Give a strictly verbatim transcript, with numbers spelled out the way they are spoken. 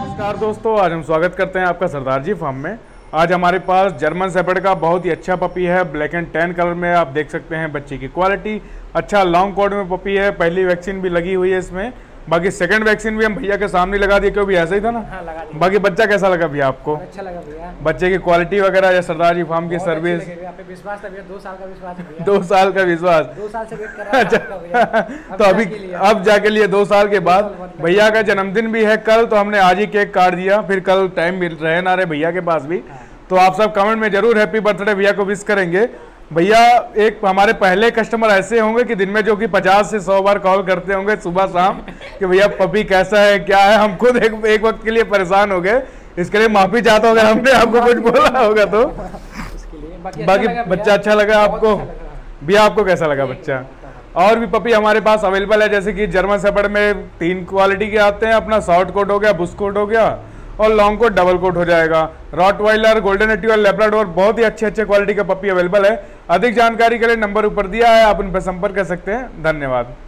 नमस्कार दोस्तों, आज हम स्वागत करते हैं आपका सरदार जी फार्म में। आज हमारे पास जर्मन शेफर्ड का बहुत ही अच्छा पपी है, ब्लैक एंड टैन कलर में। आप देख सकते हैं बच्चे की क्वालिटी, अच्छा लॉन्ग कॉर्ड में पपी है। पहली वैक्सीन भी लगी हुई है इसमें, बाकी सेकंड वैक्सीन भी हम भैया के सामने लगा दिए, क्योंकि ऐसा ही था ना। हाँ, लगा दिया। बाकी बच्चा कैसा लगा भैया आपको? अच्छा लगा भैया। बच्चे की क्वालिटी वगैरह या सरदार जी फार्म की सर्विस? विश्वास था भैया, दो साल का विश्वास है भैया। दो साल का विश्वास, दो साल से वेट कर रहा था भैया। तो अभी अब जाके लिए दो साल के बाद भैया का जन्मदिन भी है कल, तो हमने आज ही केक काट दिया। फिर कल टाइम मिल रहे ना रहे भैया के पास भी, तो आप सब कमेंट में जरूर हैप्पी बर्थडे भैया को विश करेंगे। भैया एक हमारे पहले कस्टमर ऐसे होंगे कि दिन में जो कि पचास से सौ बार कॉल करते होंगे सुबह शाम कि भैया पपी कैसा है, क्या है। हम खुद एक, एक वक्त के लिए परेशान हो गए, इसके लिए माफी चाहता हूँ अगर हमने आपको कुछ बोला होगा तो। बाकी, बाकी अच्छा बच्चा अच्छा लगा आपको भैया? आपको कैसा लगा बच्चा? और भी पपी हमारे पास अवेलेबल है, जैसे कि जर्मन शेफर्ड में तीन क्वालिटी के आते हैं अपना। शॉर्ट कोट हो गया, बुश कोट हो गया और लॉन्ग कोट डबल कोट हो जाएगा। रॉटवाइलर, गोल्डन रिट्रीवर, लैब्राडोर, बहुत ही अच्छे अच्छे क्वालिटी के पपी अवेलेबल है। अधिक जानकारी के लिए नंबर ऊपर दिया है, आप उन पर संपर्क कर सकते हैं। धन्यवाद।